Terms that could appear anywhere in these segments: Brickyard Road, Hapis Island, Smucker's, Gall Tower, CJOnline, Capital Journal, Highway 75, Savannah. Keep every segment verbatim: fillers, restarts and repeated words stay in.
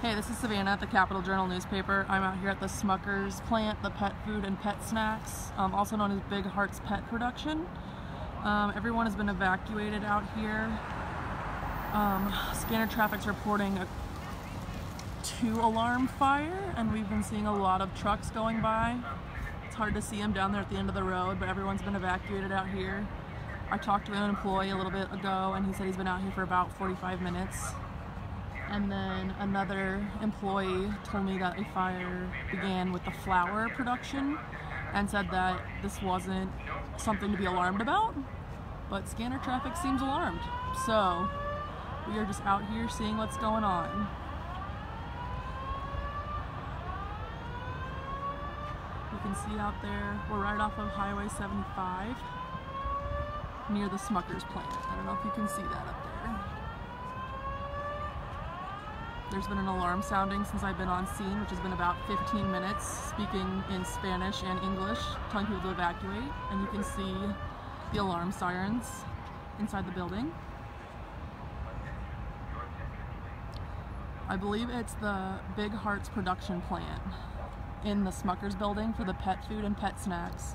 Hey, this is Savannah at the Capital Journal newspaper. I'm out here at the Smucker's plant, the pet food and pet snacks, um, also known as Big Heart's Pet Production. Um, everyone has been evacuated out here. Um, scanner traffic's reporting a two-alarm fire, and we've been seeing a lot of trucks going by. It's hard to see them down there at the end of the road, but everyone's been evacuated out here. I talked to an employee a little bit ago, and he said he's been out here for about forty-five minutes. And then another employee told me that a fire began with the flour production and said that this wasn't something to be alarmed about, but scanner traffic seems alarmed. So we are just out here seeing what's going on. You can see out there, we're right off of Highway seventy-five near the Smucker's plant. I don't know if you can see that up there. There's been an alarm sounding since I've been on scene, which has been about fifteen minutes, speaking in Spanish and English, telling people to evacuate, and you can see the alarm sirens inside the building. I believe it's the Big Heart's production plant in the Smucker's building for the pet food and pet snacks.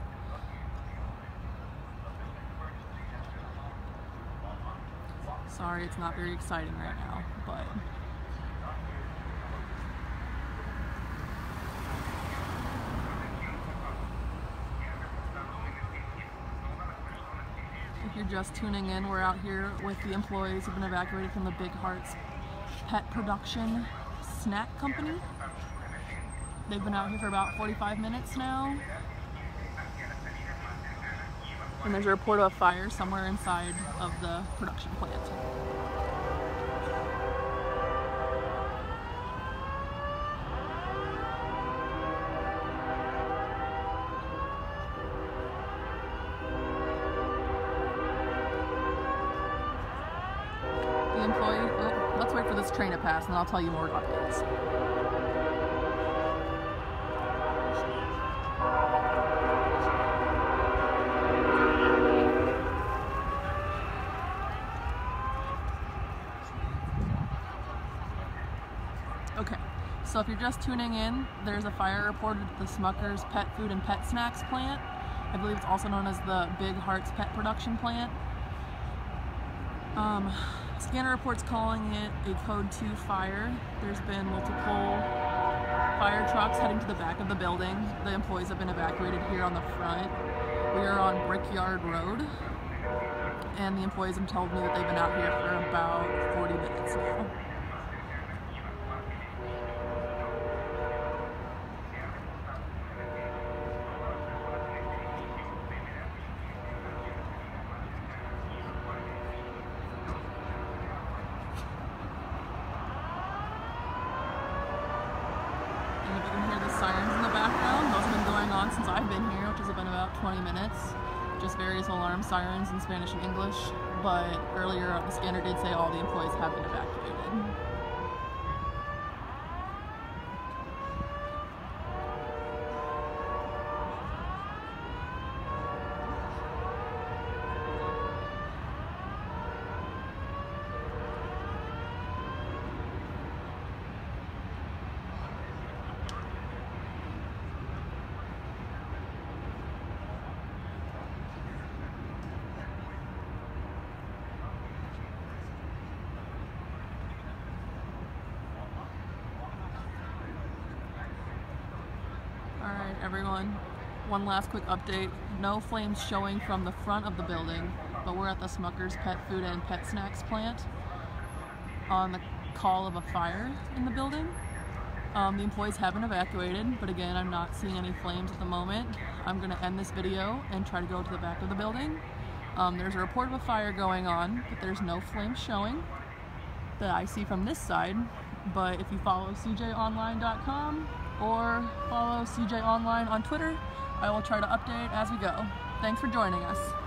Sorry, it's not very exciting right now, but if you're just tuning in, we're out here with the employees who've been evacuated from the Big Heart's Pet Production Snack Company. They've been out here for about forty-five minutes now. And there's a report of a fire somewhere inside of the production plant. Employee. Oh, let's wait for this train to pass, and I'll tell you more about this. Okay, so if you're just tuning in, there's a fire reported at the Smucker's Pet Food and Pet Snacks plant. I believe it's also known as the Big Heart's Pet Production plant. Um, Scanner reports calling it a code two fire. There's been multiple fire trucks heading to the back of the building. The employees have been evacuated here on the front. We are on Brickyard Road, and the employees have told me that they've been out here for about forty minutes now. You can hear the sirens in the background. Those have been going on since I've been here, which has been about twenty minutes. Just various alarm sirens in Spanish and English. But earlier, the scanner did say all the employees have been evacuated. Alright everyone, one last quick update. No flames showing from the front of the building, but we're at the Smucker's Pet Food and Pet Snacks plant on the call of a fire in the building. Um, the employees haven't evacuated, but again, I'm not seeing any flames at the moment. I'm going to end this video and try to go to the back of the building. Um, there's a report of a fire going on, but there's no flames showing that I see from this side. But if you follow C J online dot com, or follow C J Online on Twitter, I will try to update as we go. Thanks for joining us.